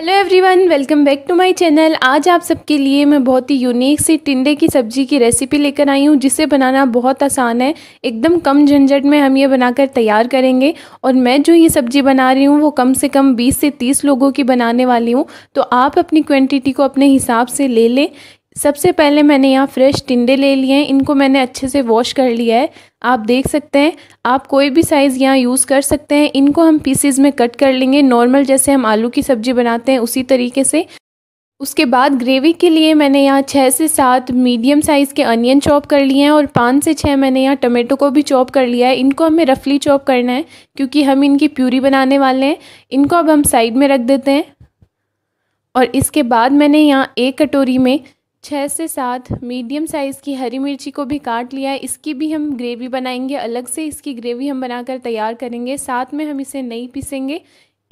Hello everyone, welcome back to my channel. आज आप सबके लिए मैं बहुत ही यूनिक सी टिंडे की सब्जी की रेसिपी लेकर आई हूँ, जिसे बनाना बहुत आसान है। एकदम कम झंझट में हम ये बनाकर तैयार करेंगे। और मैं जो ये सब्जी बना रही हूँ वो कम से कम 20 से 30 लोगों की बनाने वाली हूँ, तो आप अपनी क्वांटिटी को अपने हिसाब से ले लें। सबसे पहले मैंने यहाँ फ्रेश टिंडे ले लिए हैं, इनको मैंने अच्छे से वॉश कर लिया है। आप देख सकते हैं, आप कोई भी साइज़ यहाँ यूज़ कर सकते हैं। इनको हम पीसेस में कट कर लेंगे, नॉर्मल जैसे हम आलू की सब्ज़ी बनाते हैं उसी तरीके से। उसके बाद ग्रेवी के लिए मैंने यहाँ 6 से 7 मीडियम साइज़ के अनियन चॉप कर लिए हैं और 5 से 6 मैंने यहाँ टमाटो को भी चॉप कर लिया है। इनको हमें रफली चॉप करना है क्योंकि हम इनकी प्यूरी बनाने वाले हैं। इनको अब हम साइड में रख देते हैं। और इसके बाद मैंने यहाँ एक कटोरी में 6 से 7 मीडियम साइज़ की हरी मिर्ची को भी काट लिया है। इसकी भी हम ग्रेवी बनाएंगे, अलग से इसकी ग्रेवी हम बनाकर तैयार करेंगे, साथ में हम इसे नहीं पीसेंगे।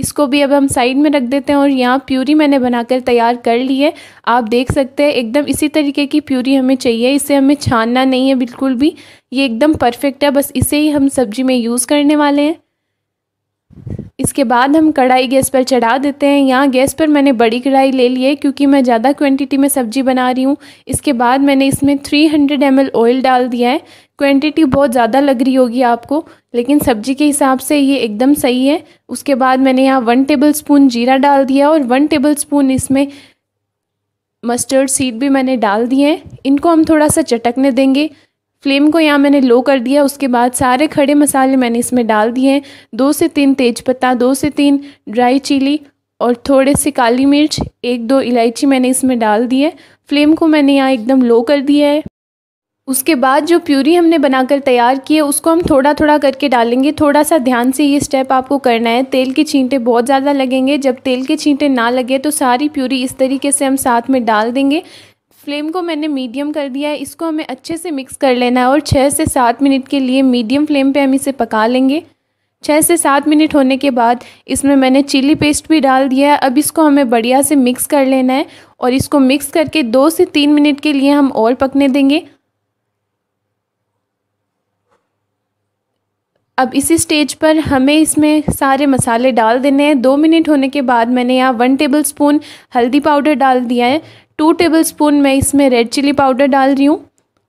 इसको भी अब हम साइड में रख देते हैं। और यहाँ प्यूरी मैंने बनाकर तैयार कर ली है, आप देख सकते हैं। एकदम इसी तरीके की प्यूरी हमें चाहिए, इसे हमें छानना नहीं है बिल्कुल भी, ये एकदम परफेक्ट है। बस इसे ही हम सब्जी में यूज़ करने वाले हैं। इसके बाद हम कढ़ाई गैस पर चढ़ा देते हैं। यहाँ गैस पर मैंने बड़ी कढ़ाई ले ली है क्योंकि मैं ज़्यादा क्वांटिटी में सब्ज़ी बना रही हूँ। इसके बाद मैंने इसमें 300 ml ऑयल डाल दिया है। क्वांटिटी बहुत ज़्यादा लग रही होगी आपको, लेकिन सब्ज़ी के हिसाब से ये एकदम सही है। उसके बाद मैंने यहाँ 1 टेबल स्पून जीरा डाल दिया और 1 टेबल स्पून इसमें मस्टर्ड सीड भी मैंने डाल दिए हैं। इनको हम थोड़ा सा चटकने देंगे। फ्लेम को यहाँ मैंने लो कर दिया। उसके बाद सारे खड़े मसाले मैंने इसमें डाल दिए हैं, 2 से 3 तेज़पत्ता, 2 से 3 ड्राई चिली और थोड़े से काली मिर्च, 1-2 इलायची मैंने इसमें डाल दी है। फ्लेम को मैंने यहाँ एकदम लो कर दिया है। उसके बाद जो प्यूरी हमने बनाकर तैयार की है उसको हम थोड़ा थोड़ा करके डालेंगे। थोड़ा सा ध्यान से ये स्टेप आपको करना है। तेल के छींटे बहुत ज़्यादा लगेंगे। जब तेल के छींटे ना लगे तो सारी प्यूरी इस तरीके से हम साथ में डाल देंगे। फ्लेम को मैंने मीडियम कर दिया है। इसको हमें अच्छे से मिक्स कर लेना है और 6 से 7 मिनट के लिए मीडियम फ्लेम पे हम इसे पका लेंगे। 6 से 7 मिनट होने के बाद इसमें मैंने चिली पेस्ट भी डाल दिया है। अब इसको हमें बढ़िया से मिक्स कर लेना है और इसको मिक्स करके 2 से 3 मिनट के लिए हम और पकने देंगे। अब इसी स्टेज पर हमें इसमें सारे मसाले डाल देने हैं। 2 मिनट होने के बाद मैंने यहाँ 1 टेबल स्पून हल्दी पाउडर डाल दिया है, 2 टेबल स्पून मैं इसमें रेड चिली पाउडर डाल रही हूँ।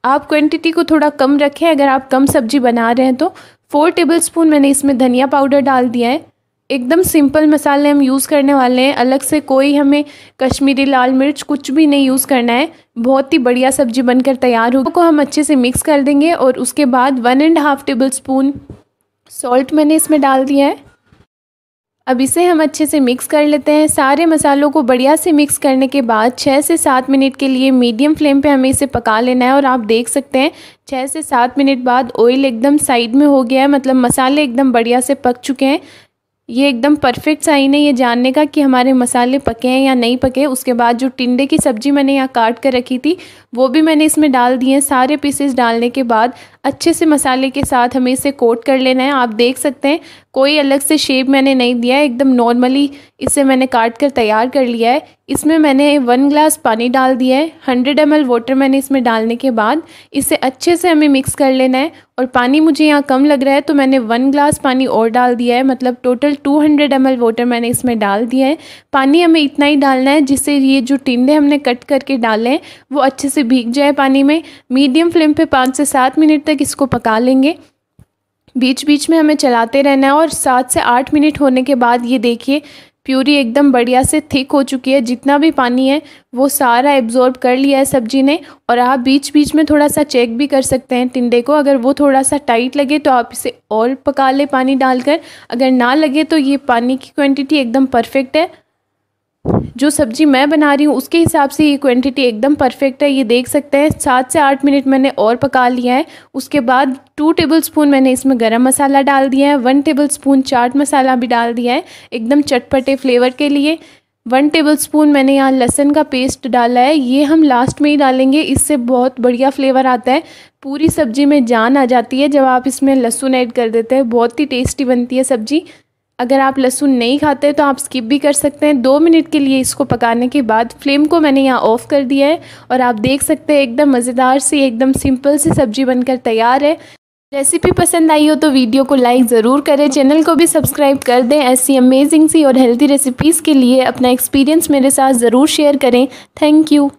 आप क्वांटिटी को थोड़ा कम रखें अगर आप कम सब्जी बना रहे हैं तो। 4 टेबल स्पून मैंने इसमें धनिया पाउडर डाल दिया है। एकदम सिंपल मसाले हम यूज़ करने वाले हैं, अलग से कोई हमें कश्मीरी लाल मिर्च कुछ भी नहीं यूज़ करना है। बहुत ही बढ़िया सब्जी बनकर तैयार होगी, उसको हम अच्छे से मिक्स कर देंगे। और उसके बाद 1.5 टेबल स्पून सॉल्ट मैंने इसमें डाल दिया है। अब इसे हम अच्छे से मिक्स कर लेते हैं। सारे मसालों को बढ़िया से मिक्स करने के बाद 6 से 7 मिनट के लिए मीडियम फ्लेम पे हमें इसे पका लेना है। और आप देख सकते हैं 6 से 7 मिनट बाद ऑयल एकदम साइड में हो गया है, मतलब मसाले एकदम बढ़िया से पक चुके हैं। ये एकदम परफेक्ट साइन है ये जानने का कि हमारे मसाले पके हैं या नहीं पके। उसके बाद जो टिंडे की सब्ज़ी मैंने यहाँ काट कर रखी थी वो भी मैंने इसमें डाल दी है। सारे पीसेस डालने के बाद अच्छे से मसाले के साथ हमें इसे कोट कर लेना है। आप देख सकते हैं कोई अलग से शेप मैंने नहीं दिया है, एकदम नॉर्मली इसे मैंने काट कर तैयार कर लिया है। इसमें मैंने 1 ग्लास पानी डाल दिया है। 100 ml वाटर मैंने इसमें डालने के बाद इसे अच्छे से हमें मिक्स कर लेना है। और पानी मुझे यहाँ कम लग रहा है तो मैंने 1 ग्लास पानी और डाल दिया है, मतलब टोटल 200 ml वाटर मैंने इसमें डाल दिया है। पानी हमें इतना ही डालना है जिससे ये जो टिंडे हमने कट करके डाले हैं वो अच्छे से भीग जाए पानी में। मीडियम फ्लेम पर 5 से 7 मिनट तक इसको पका लेंगे। बीच बीच में हमें चलाते रहना है। और 7 से 8 मिनट होने के बाद ये देखिए प्यूरी एकदम बढ़िया से थिक हो चुकी है। जितना भी पानी है वो सारा एब्जॉर्ब कर लिया है सब्जी ने। और आप बीच बीच में थोड़ा सा चेक भी कर सकते हैं टिंडे को, अगर वो थोड़ा सा टाइट लगे तो आप इसे और पका लें पानी डालकर, अगर ना लगे तो ये पानी की क्वांटिटी एकदम परफेक्ट है। जो सब्ज़ी मैं बना रही हूँ उसके हिसाब से ये क्वांटिटी एकदम परफेक्ट है। ये देख सकते हैं 7 से 8 मिनट मैंने और पका लिया है। उसके बाद 2 टेबल स्पून मैंने इसमें गरम मसाला डाल दिया है, 1 टेबल स्पून चाट मसाला भी डाल दिया है एकदम चटपटे फ्लेवर के लिए। 1 टेबल स्पून मैंने यहाँ लहसुन का पेस्ट डाला है, ये हम लास्ट में ही डालेंगे, इससे बहुत बढ़िया फ्लेवर आता है। पूरी सब्ज़ी में जान आ जाती है जब आप इसमें लहसुन ऐड कर देते हैं, बहुत ही टेस्टी बनती है सब्ज़ी। अगर आप लहसुन नहीं खाते तो आप स्किप भी कर सकते हैं। 2 मिनट के लिए इसको पकाने के बाद फ्लेम को मैंने यहाँ ऑफ़ कर दिया है। और आप देख सकते हैं एकदम मज़ेदार सी, एकदम सिंपल सी सब्ज़ी बनकर तैयार है। रेसिपी पसंद आई हो तो वीडियो को लाइक ज़रूर करें, चैनल को भी सब्सक्राइब कर दें। ऐसी अमेजिंग सी और हेल्दी रेसिपीज़ के लिए अपना एक्सपीरियंस मेरे साथ ज़रूर शेयर करें। Thank you.